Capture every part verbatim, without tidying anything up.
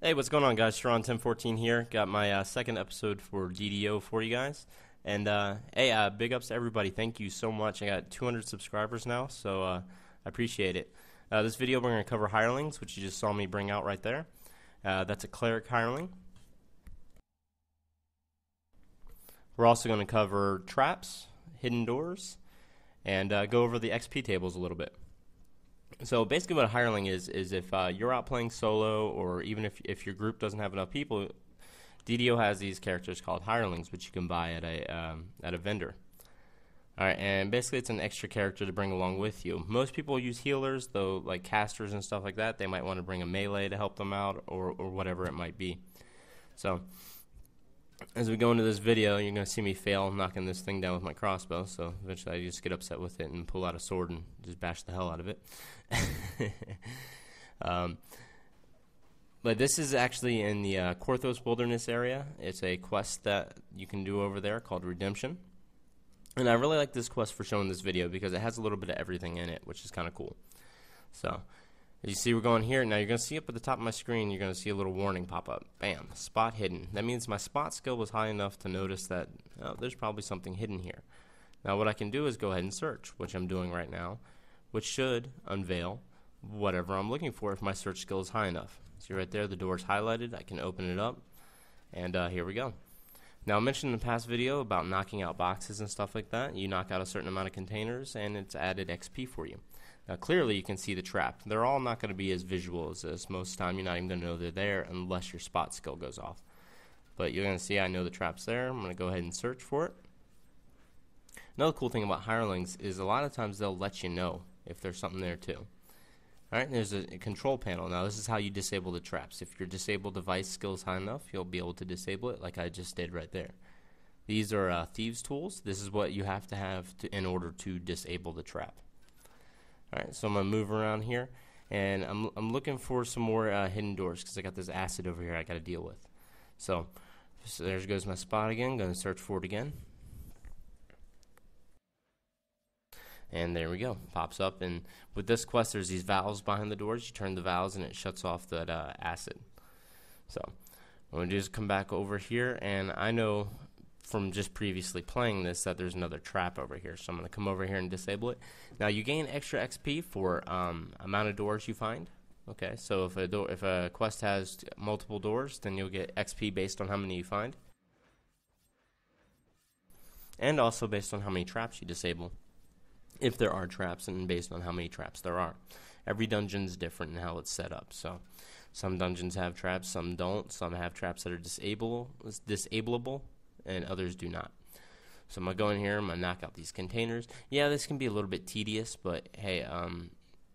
Hey, what's going on, guys? Sharon ten fourteen here. Got my uh, second episode for D D O for you guys. And uh, hey, uh, big ups to everybody. Thank you so much. I got two hundred subscribers now, so uh, I appreciate it. Uh, this video, we're going to cover hirelings, which you just saw me bring out right there. Uh, that's a cleric hireling. We're also going to cover traps, hidden doors, and uh, go over the X P tables a little bit. So basically what a hireling is, is if uh, you're out playing solo, or even if, if your group doesn't have enough people, D D O has these characters called hirelings, which you can buy at a, um, at a vendor. Alright, and basically it's an extra character to bring along with you. Most people use healers, though, like casters and stuff like that. They might want to bring a melee to help them out, or, or whatever it might be. So as we go into this video, you're going to see me fail knocking this thing down with my crossbow, so eventually I just get upset with it and pull out a sword and just bash the hell out of it. um, but this is actually in the uh, Korthos Wilderness area. It's a quest that you can do over there called Redemption. And I really like this quest for showing this video because it has a little bit of everything in it, which is kind of cool. So you see we're going here. Now you're going to see up at the top of my screen, you're going to see a little warning pop up. Bam, spot hidden. That means my spot skill was high enough to notice that oh, there's probably something hidden here. Now what I can do is go ahead and search, which I'm doing right now, which should unveil whatever I'm looking for if my search skill is high enough. See right there, the door is highlighted. I can open it up, and uh, here we go. Now I mentioned in the past video about knocking out boxes and stuff like that. You knock out a certain amount of containers, and it's added X P for you. Now clearly you can see the trap. They're all not going to be as visual as this. Most of the time you're not even going to know they're there unless your spot skill goes off. But you're going to see I know the trap's there. I'm going to go ahead and search for it. Another cool thing about hirelings is a lot of times they'll let you know if there's something there too. Alright, there's a, a control panel. Now this is how you disable the traps. If your disable device skill is high enough, you'll be able to disable it like I just did right there. These are uh, thieves tools. This is what you have to have to, in order to disable the trap. Alright, so I'm going to move around here, and I'm, I'm looking for some more uh, hidden doors because I got this acid over here I got to deal with. So, so there goes my spot again. Going to search for it again. And there we go, pops up. And with this quest, there's these valves behind the doors. You turn the valves and it shuts off that uh, acid. So what I'm going to do is come back over here, and I know from just previously playing this that there's another trap over here, so I'm going to come over here and disable it. Now you gain extra X P for um, amount of doors you find. Okay, so if a, door, if a quest has multiple doors, then you'll get X P based on how many you find, and also based on how many traps you disable. If there are traps, and based on how many traps there are. Every dungeon's different in how it's set up. So some dungeons have traps, some don't. Some have traps that are disable, disableable, and others do not. So I'm going to go in here, I'm going to knock out these containers. Yeah, this can be a little bit tedious, but hey, um,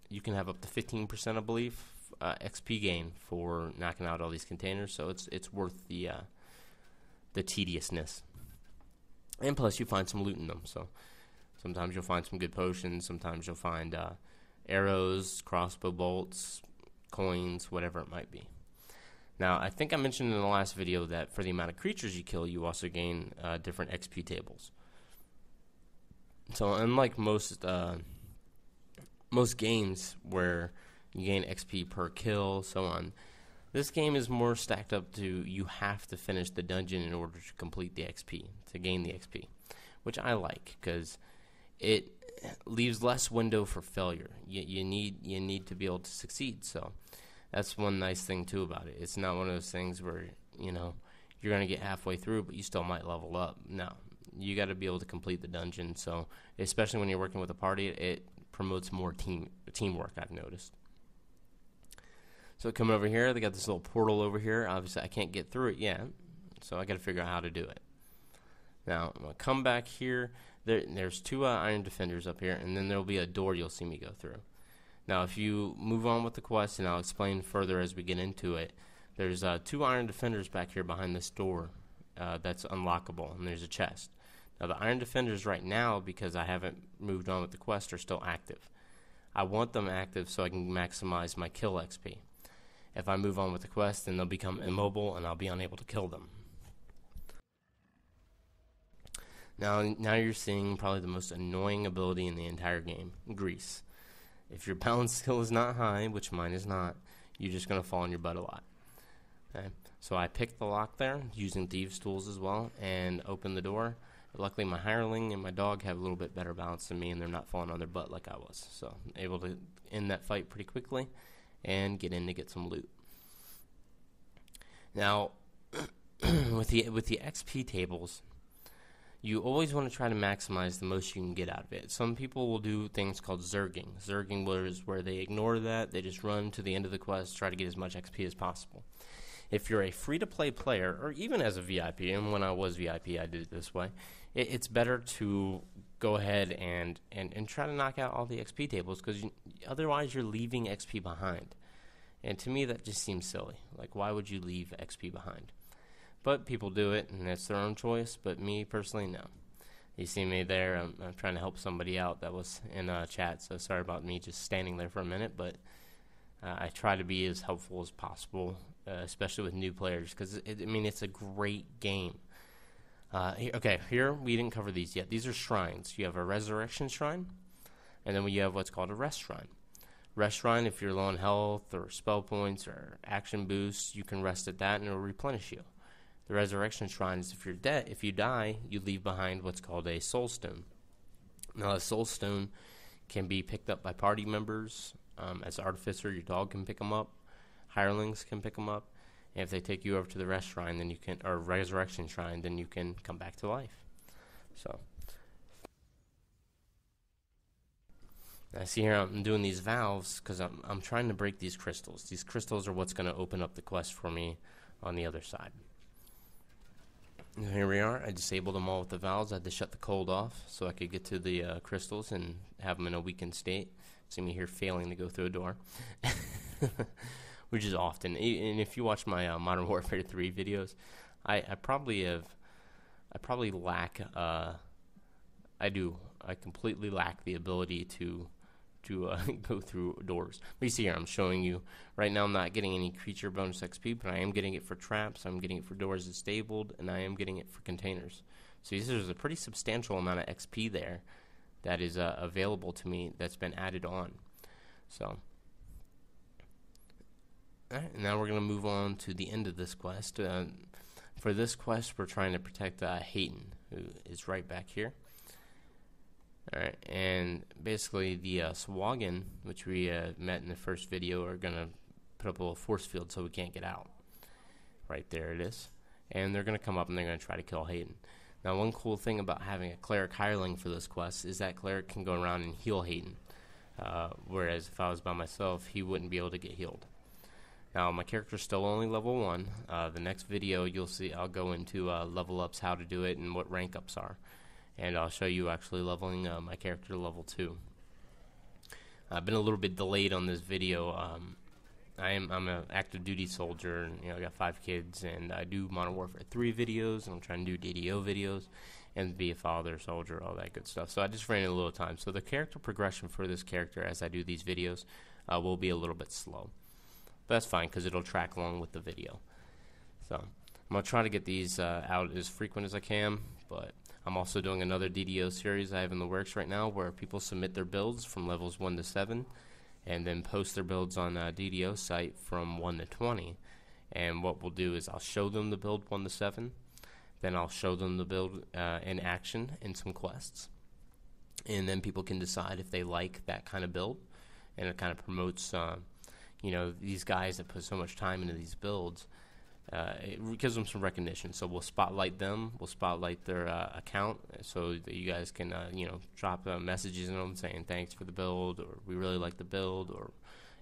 you can have up to fifteen percent, I believe, uh, X P gain for knocking out all these containers. So it's it's worth the, uh, the tediousness. And plus, you find some loot in them, so sometimes you'll find some good potions, sometimes you'll find uh, arrows, crossbow bolts, coins, whatever it might be. Now, I think I mentioned in the last video that for the amount of creatures you kill, you also gain uh, different X P tables. So unlike most, uh, most games where you gain X P per kill, so on, this game is more stacked up to you have to finish the dungeon in order to complete the X P, to gain the X P, which I like because it leaves less window for failure. You, you need you need to be able to succeed. So that's one nice thing too about it. It's not one of those things where you know you're gonna get halfway through, but you still might level up. No, you got to be able to complete the dungeon. So especially when you're working with a party, it, it promotes more team teamwork. I've noticed. So coming over here, they got this little portal over here. Obviously, I can't get through it yet, so I got to figure out how to do it. Now I'm gonna come back here. There, there's two uh, Iron Defenders up here, and then there'll be a door you'll see me go through. Now, if you move on with the quest, and I'll explain further as we get into it, there's uh, two Iron Defenders back here behind this door uh, that's unlockable, and there's a chest. Now, the Iron Defenders right now, because I haven't moved on with the quest, are still active. I want them active so I can maximize my kill X P. If I move on with the quest, then they'll become immobile, and I'll be unable to kill them. Now, now you're seeing probably the most annoying ability in the entire game, Grease. If your balance skill is not high, which mine is not, you're just going to fall on your butt a lot. Okay? So I picked the lock there, using thieves' tools as well, and opened the door. Luckily, my hireling and my dog have a little bit better balance than me, and they're not falling on their butt like I was. So I'm able to end that fight pretty quickly and get in to get some loot. Now, with the with the X P tables, you always want to try to maximize the most you can get out of it. Some people will do things called zerging. Zerging is where they ignore that. They just run to the end of the quest, try to get as much X P as possible. If you're a free-to-play player, or even as a V I P, and when I was V I P, I did it this way, it, it's better to go ahead and, and, and try to knock out all the X P tables, because you, otherwise you're leaving X P behind. And to me, that just seems silly. Like, why would you leave X P behind? But people do it, and it's their own choice. But me, personally, no. You see me there, I'm, I'm trying to help somebody out that was in uh, chat, so sorry about me just standing there for a minute, but uh, I try to be as helpful as possible, uh, especially with new players, because, I mean, it's a great game. Uh, he, okay, here, we didn't cover these yet. These are shrines. You have a resurrection shrine, and then you have what's called a rest shrine. Rest shrine, if you're low on health or spell points or action boosts, you can rest at that and it will replenish you. The resurrection shrine is if you're dead, if you die, you leave behind what's called a soul stone. Now, a soul stone can be picked up by party members. Um, as Artificer, your dog can pick them up. Hirelings can pick them up. And if they take you over to the rest shrine, then you can, or resurrection shrine, then you can come back to life. So. I see here I'm doing these valves because I'm, I'm trying to break these crystals. These crystals are what's going to open up the quest for me on the other side. And here we are. I disabled them all with the valves. I had to shut the cold off so I could get to the uh, crystals and have them in a weakened state. See me here failing to go through a door, which is often. And if you watch my uh, Modern Warfare three videos, I, I probably have, I probably lack, uh, I do, I completely lack the ability to to uh, go through doors. But you see here, I'm showing you, right now I'm not getting any creature bonus X P, but I am getting it for traps, I'm getting it for doors that's stabled, and I am getting it for containers. So there's a pretty substantial amount of X P there that is uh, available to me that's been added on. So, alright, now we're going to move on to the end of this quest. Uh, for this quest, we're trying to protect uh, Hayden, who is right back here. Alright, and basically the uh, Sahuagin, which we uh, met in the first video, are going to put up a little force field so we can't get out. Right there it is. And they're going to come up and they're going to try to kill Hayden. Now, one cool thing about having a cleric hireling for this quest is that cleric can go around and heal Hayden. Uh, whereas if I was by myself, he wouldn't be able to get healed. Now, my character's still only level one. Uh, the next video, you'll see I'll go into uh, level ups, how to do it, and what rank ups are. And I'll show you actually leveling uh, my character to level two. I've been a little bit delayed on this video. Um, I am, I'm an active duty soldier, and you know, I got five kids, and I do Modern Warfare three videos, and I'm trying to do D D O videos, and be a father, soldier, all that good stuff. So I just ran in a little time. So the character progression for this character as I do these videos uh, will be a little bit slow. But that's fine, because it'll track along with the video. So I'm going to try to get these uh, out as frequent as I can, but I'm also doing another D D O series I have in the works right now where people submit their builds from levels one to seven and then post their builds on a D D O site from one to twenty. And what we'll do is I'll show them the build one to seven, then I'll show them the build uh, in action in some quests. And then people can decide if they like that kind of build, and it kind of promotes uh, you know, these guys that put so much time into these builds. Uh, it gives them some recognition, so we'll spotlight them, we'll spotlight their uh, account, so that you guys can, uh, you know, drop uh, messages in them saying thanks for the build, or we really like the build, or,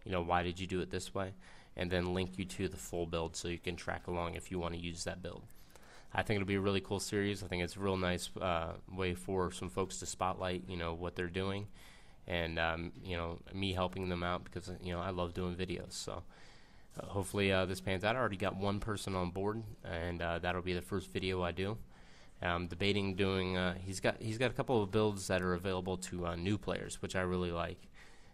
you know, why did you do it this way, and then link you to the full build so you can track along if you want to use that build. I think it'll be a really cool series. I think it's a real nice uh, way for some folks to spotlight, you know, what they're doing, and, um, you know, me helping them out, because, you know, I love doing videos, so. Uh, hopefully uh, this pans out. I already got one person on board, and uh, that'll be the first video I do. I'm debating doing. Uh, he's got he's got a couple of builds that are available to uh, new players, which I really like.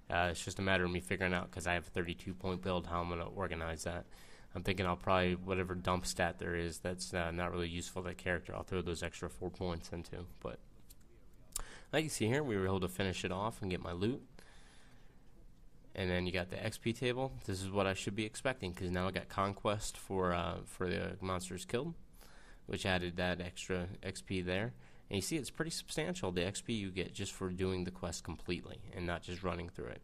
Uh, it's just a matter of me figuring out, because I have a thirty-two point build, how I'm going to organize that. I'm thinking I'll probably, whatever dump stat there is that's uh, not really useful to that character, I'll throw those extra four points into. But like you see here, we were able to finish it off and get my loot. And then you got the X P table. This is what I should be expecting, because now I got Conquest for uh, for the monsters killed, which added that extra X P there. And you see it's pretty substantial, the X P you get just for doing the quest completely and not just running through it.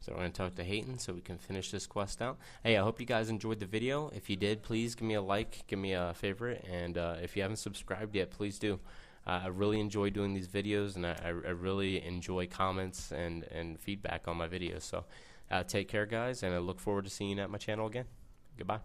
So we're going to talk to Hayden so we can finish this quest out. Hey, I hope you guys enjoyed the video. If you did, please give me a like, give me a favorite, and uh, if you haven't subscribed yet, please do. Uh, I really enjoy doing these videos, and I, I really enjoy comments and, and feedback on my videos. So uh, take care, guys, and I look forward to seeing you at my channel again. Goodbye.